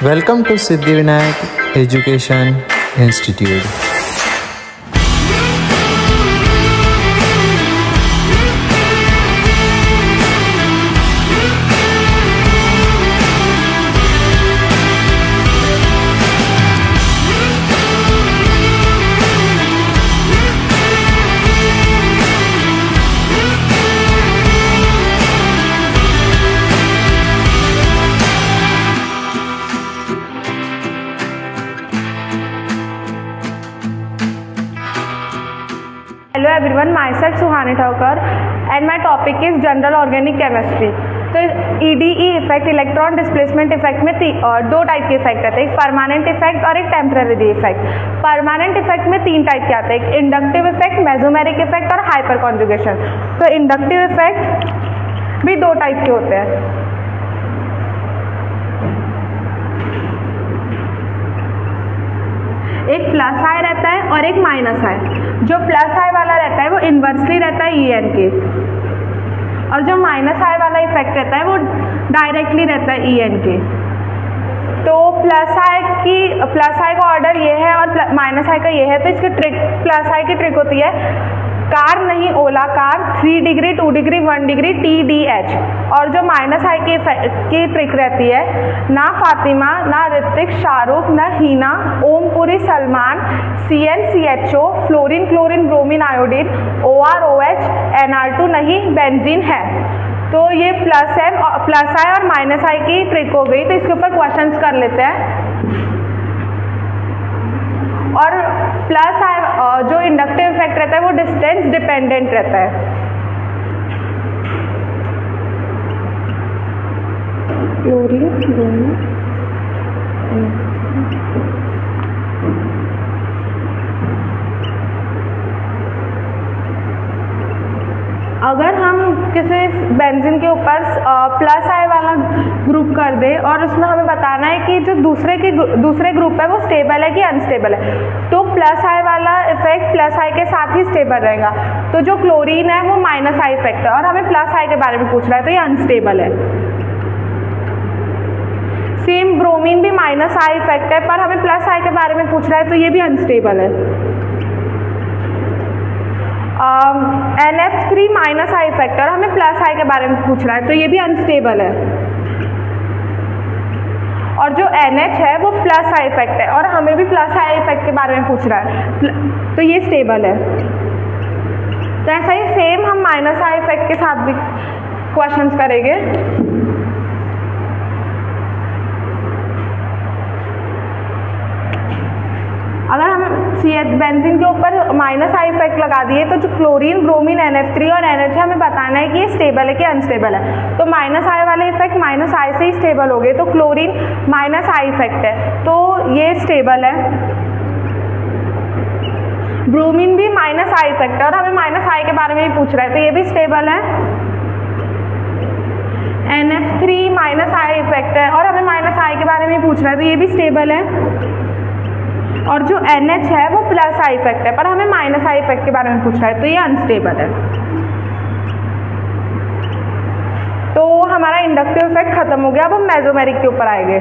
Welcome to Siddhivinayak Education Institute. Hello everyone, myself Suhani Thakur and my topic is general organic chemistry. तो ईडीई effect, electron displacement effect में दो type के effect आते हैं, एक permanent effect और एक टेम्परेरी इफेक्ट। परमानेंट इफेक्ट में तीन टाइप के आते हैं, एक इंडक्टिव इफेक्ट, मेसोमेरिक इफेक्ट और हाइपर कॉन्जुगेशन। तो इंडक्टिव इफेक्ट भी दो टाइप के होते हैं। एक प्लस आई रहता है और एक माइनस आई। जो प्लस आई वाला रहता है वो इन्वर्सली रहता है ई एन के, और जो माइनस आई वाला इफेक्ट रहता है वो डायरेक्टली रहता है ई एन के। तो प्लस आई का ऑर्डर ये है और माइनस आई का ये है। तो इसकी ट्रिक, प्लस आई की ट्रिक होती है कार नहीं Ola car, 3 degree, 2 degree, 1 degree, TDH। और जो माइनस आई की ट्रिक रहती है, ना फातिमा ना ऋतिक शाहरुख ना Heena, Om Puri Salman, CN CHO, fluorine chlorine bromine iodine, OROH, NR2 नहीं बेंजीन है। तो ये प्लस आई और माइनस आई की ट्रिक हो गई। तो इसके ऊपर क्वेश्चंस कर लेते हैं। और प्लस आई जो इंडक्टिव इफेक्ट रहता है वो डिस्टेंस डिपेंडेंट रहता है। अगर हम किसी बेंजीन के ऊपर प्लस आई वाला ग्रुप कर दे और उसमें हमें बताना है कि जो दूसरे ग्रुप है वो स्टेबल है कि अनस्टेबल है, तो प्लस आई वाला इफेक्ट प्लस आई के साथ ही स्टेबल रहेगा। तो जो क्लोरीन है वो माइनस आई इफेक्ट है और हमें प्लस आई के बारे में पूछना है, तो ये अनस्टेबल है। सेम ब्रोमीन भी माइनस आई इफेक्ट है पर हमें प्लस आई के बारे में पूछना है, तो ये भी अनस्टेबल है। NF3 माइनस आई इफेक्ट और हमें प्लस आई के बारे में पूछना है, तो ये भी अनस्टेबल है। और जो NH है वो प्लस आई इफेक्ट है और हमें भी प्लस आई इफेक्ट के बारे में पूछना है, तो ये स्टेबल है। तो ऐसा ही सेम हम माइनस आई इफेक्ट के साथ भी क्वेश्चंस करेंगे। अगर हम बेंजीन के ऊपर माइनस आई इफेक्ट लगा दिए तो जो क्लोरीन ब्रोमीन NF3 और NH है, हमें बताना है कि ये स्टेबल है कि अनस्टेबल है। तो माइनस आई वाले इफेक्ट माइनस आई से ही स्टेबल हो गए। तो क्लोरीन माइनस आई इफेक्ट है, तो ये स्टेबल है। ब्रोमीन भी माइनस आई इफेक्ट है और हमें माइनस आई के बारे में भी पूछ रहा है, तो ये भी स्टेबल है। NF3 माइनस आई इफेक्ट है और हमें माइनस आई के बारे में पूछ रहा है, तो ये भी स्टेबल है। और जो NH है वो प्लस आई इफेक्ट है पर हमें माइनस आई इफेक्ट के बारे में पूछ रहा है, तो ये अनस्टेबल है। तो हमारा इंडक्टिव इफेक्ट खत्म हो गया। अब हम मेसोमेरिक के ऊपर आएंगे।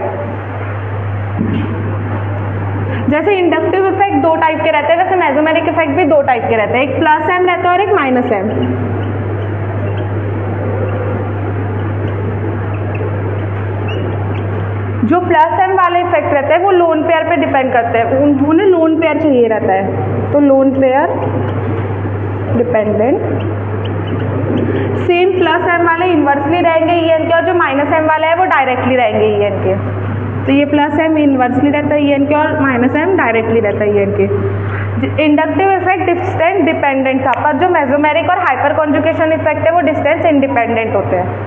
जैसे इंडक्टिव इफेक्ट दो टाइप के रहते हैं, वैसे मेसोमेरिक इफेक्ट भी दो टाइप के रहते हैं, एक प्लस एम रहता है और एक माइनस एम। जो प्लस एम वाले इफेक्ट रहते हैं वो लोन पेयर पे डिपेंड करते हैं, उन्हें लोन पेयर चाहिए रहता है, तो lone pair dependent. Same plus M वाले इन्वर्सली रहेंगे ई एन के और जो माइनस एम वाले हैं वो डायरेक्टली रहेंगे ई एन के। तो ये प्लस एम इन्वर्सली रहता है ई एन के और माइनस एम डायरेक्टली रहता है ई एन के। इंडक्टिव इफेक्ट डिस्टेंस डिपेंडेंट था, पर जो मेसोमेरिक और हाइपर कॉन्जुगेशन इफेक्ट है वो डिस्टेंस इंडिपेंडेंट होते हैं।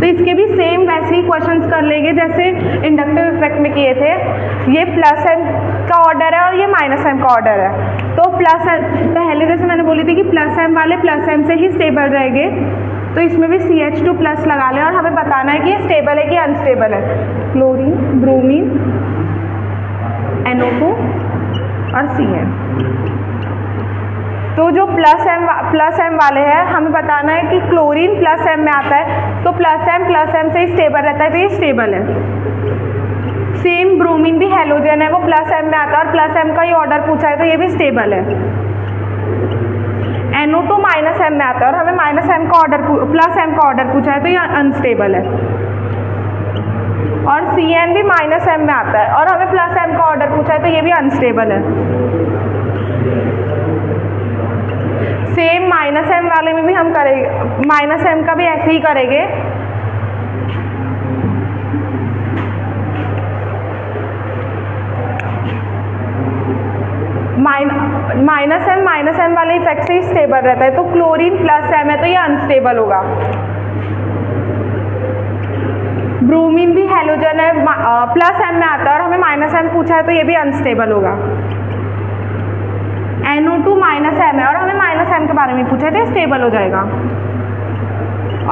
तो इसके भी सेम वैसे ही क्वेश्चंस कर लेंगे जैसे इंडक्टिव इफेक्ट में किए थे। ये प्लस एम का ऑर्डर है और ये माइनस एम का ऑर्डर है। तो प्लस एम, पहले जैसे मैंने बोली थी कि प्लस एम वाले प्लस एम से ही स्टेबल रहेंगे, तो इसमें भी CH2+ लगा लें और हमें बताना है कि ये स्टेबल है कि अनस्टेबल है। क्लोरीन ब्रोमीन NO2 और CN। तो जो प्लस एम वाले हैं, हमें बताना है कि क्लोरीन प्लस एम में आता है, तो प्लस एम से ही स्टेबल रहता है, तो ये स्टेबल है। सेम ब्रोमीन भी हैलोजन है, वो प्लस एम में आता है और प्लस एम का ही ऑर्डर पूछा है तो ये भी स्टेबल है। NO2 माइनस एम में आता है और हमें माइनस एम का ऑर्डर प्लस एम का ऑर्डर पूछा है तो ये अनस्टेबल है। और CN भी माइनस एम में आता है और हमें प्लस एम का ऑर्डर पूछा है तो ये भी अनस्टेबल है। सेम माइनस एम वाले में भी हम करेंगे, माइनस एम का भी ऐसे ही करेंगे। माइनस एम वाले इफेक्ट से ही स्टेबल रहता है, तो क्लोरीन प्लस एम है तो ये अनस्टेबल होगा। ब्रोमीन भी हैलोजन है, प्लस एम में आता है और हमें माइनस एम पूछा है तो ये भी अनस्टेबल होगा। NO2 माइनस एम है और हमें माइनस एम के बारे में पूछा है तो स्टेबल हो जाएगा।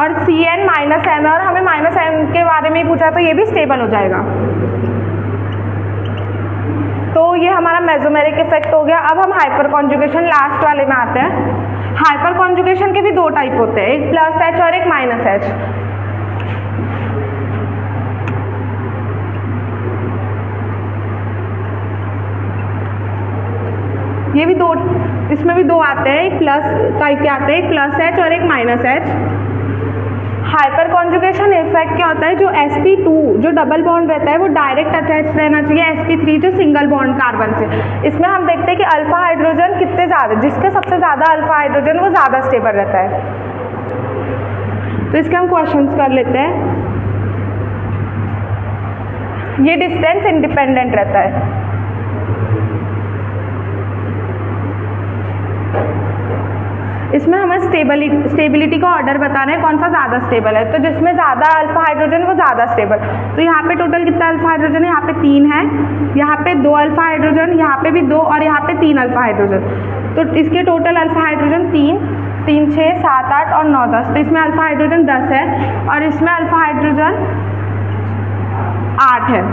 और CN माइनस एम है और हमें माइनस एम के बारे में पूछा है तो ये भी स्टेबल हो जाएगा। तो ये हमारा मेसोमेरिक इफेक्ट हो गया। अब हम हाइपर कॉन्जुगेशन लास्ट वाले में आते हैं। हाइपर कॉन्जुगेशन के भी दो टाइप होते हैं, एक प्लस एच और एक माइनस एच। ये भी दो, इसमें भी दो आते हैं, एक प्लस टाइप के आते हैं, एक प्लस एच और एक minus H. Hyperconjugation effect क्या होता है, जो sp2 जो डबल बॉन्ड रहता है वो डायरेक्ट अटैच रहना चाहिए sp3 जो सिंगल बॉन्ड कार्बन से। इसमें हम देखते हैं कि अल्फा हाइड्रोजन कितने ज़्यादा, जिसके सबसे ज़्यादा अल्फा हाइड्रोजन वो ज़्यादा स्टेबल रहता है। तो इसके हम क्वेश्चंस कर लेते हैं। ये डिस्टेंस इंडिपेंडेंट रहता है। इसमें हमें स्टेबिलिटी का ऑर्डर बताना है, कौन सा ज़्यादा स्टेबल है। तो जिसमें ज़्यादा अल्फा हाइड्रोजन वो ज़्यादा स्टेबल। तो यहाँ पे टोटल कितना अल्फा हाइड्रोजन है, यहाँ पे 3 है, यहाँ पे 2 अल्फा हाइड्रोजन, यहाँ पे भी 2 और यहाँ पे 3 अल्फा हाइड्रोजन। तो इसके टोटल अल्फा हाइड्रोजन 3, 6, 7, 8 और 9, 10। तो इसमें अल्फा हाइड्रोजन 10 है और इसमें अल्फा हाइड्रोजन 8 है।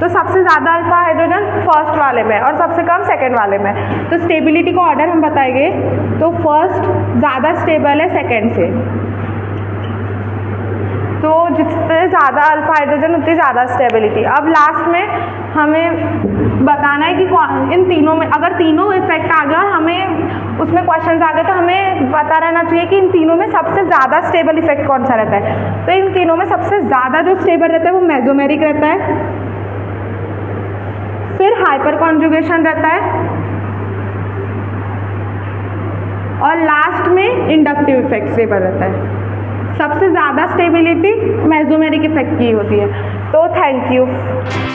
तो सबसे ज़्यादा अल्फा हाइड्रोजन फर्स्ट वाले में और सबसे कम सेकंड वाले में। तो स्टेबिलिटी का ऑर्डर हम बताएंगे, तो फर्स्ट ज़्यादा स्टेबल है सेकंड से। तो जितने ज़्यादा अल्फा हाइड्रोजन उतनी ज़्यादा स्टेबिलिटी। अब लास्ट में हमें बताना है कि इन तीनों में अगर तीनों इफेक्ट आ गए और हमें उसमें क्वेश्चन आ गए तो हमें पता रहना चाहिए कि इन तीनों में सबसे ज़्यादा स्टेबल इफेक्ट कौन सा रहता है। तो इन तीनों में सबसे ज़्यादा जो स्टेबल रहता है वो मेसोमेरिक रहता है, फिर हाइपर कॉन्जुगेशन रहता है और लास्ट में इंडक्टिव इफेक्ट स्टेबल रहता है। सबसे ज़्यादा स्टेबिलिटी मेसोमेरिक इफेक्ट की होती है। तो थैंक यू।